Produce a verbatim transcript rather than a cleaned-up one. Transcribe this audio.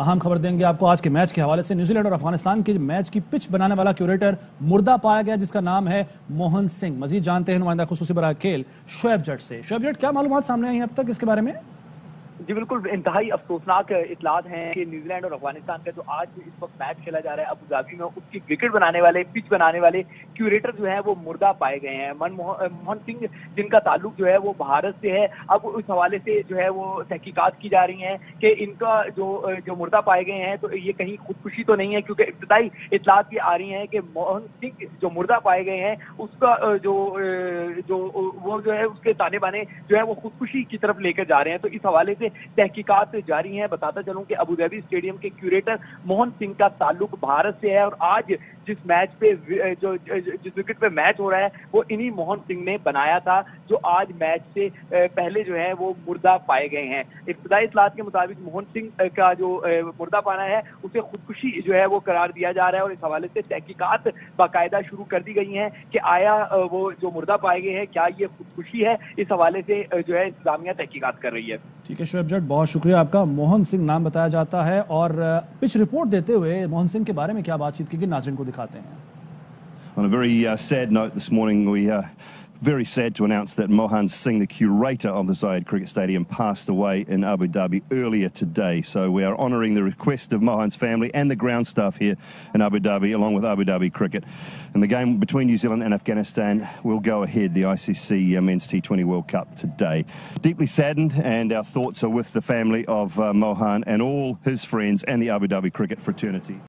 अहम खबर देंगे आपको आज के मैच के हवाले से। न्यूजीलैंड और अफगानिस्तान के मैच की पिच बनाने वाला क्यूरेटर मुर्दा पाया गया, जिसका नाम है मोहन सिंह। मजीद जानते हैं नुमाइंदा खुसूसी बराए खेल शोएब जट से। शोएब जट, क्या मालूमात सामने आई हैं अब तक इसके बारे में? जी बिल्कुल, इंतहाई अफसोसनाक इतलात हैं कि न्यूजीलैंड और अफगानिस्तान का जो आज इस वक्त मैच खेला जा रहा है अबू धाबी में, उसकी विकेट बनाने वाले, पिच बनाने वाले क्यूरेटर जो है वो मुर्दा पाए गए हैं। मन मोहन सिंह, जिनका ताल्लुक जो है वो भारत से है, अब उस हवाले से जो है वो तहकीकात की जा रही है कि इनका जो जो मुर्दा पाए गए हैं तो ये कहीं खुदकुशी तो नहीं है, क्योंकि इब्तदाई इतलात भी आ रही हैं कि मोहन सिंह जो मुर्दा पाए गए हैं उसका जो जो वो जो है उसके ताने बाने जो है वो खुदकुशी की तरफ लेकर जा रहे हैं। तो इस हवाले से तहकीकात जारी हैं। बताता चलूं कि अबू धाबी स्टेडियम के क्यूरेटर मोहन सिंह का ताल्लुक भारत से है और आज जिस मैच पे जो जिस विकेट पे मैच हो रहा है वो इन्हीं मोहन सिंह ने बनाया था, जो आज मैच से पहले जो है वो मुर्दा पाए गए हैं। इब्तदाई इतलात के मुताबिक मोहन सिंह का जो मुर्दा पाना है उसे खुदकुशी जो है वो करार दिया जा रहा है और इस हवाले से तहकीकात बाकायदा शुरू कर दी गई है कि आया वो जो मुर्दा पाए गए हैं क्या ये खुदकुशी है, इस हवाले से जो है इंतजामिया तहकीकात कर रही है। ठीक है शोएब जट, बहुत शुक्रिया आपका। मोहन सिंह नाम बताया जाता है और पिच रिपोर्ट देते हुए मोहन सिंह के बारे में क्या बातचीत की नाज़रीन को दिखाते हैं। On a very uh, sad note this morning, we are very sad to announce that Mohan Singh, the curator of the Zayed Cricket Stadium, passed away in Abu Dhabi earlier today. So we are honouring the request of Mohan's family and the ground staff here in Abu Dhabi, along with Abu Dhabi Cricket. And the game between New Zealand and Afghanistan will go ahead, the I C C Men's T twenty World Cup today. Deeply saddened, and our thoughts are with the family of uh, Mohan and all his friends and the Abu Dhabi Cricket fraternity.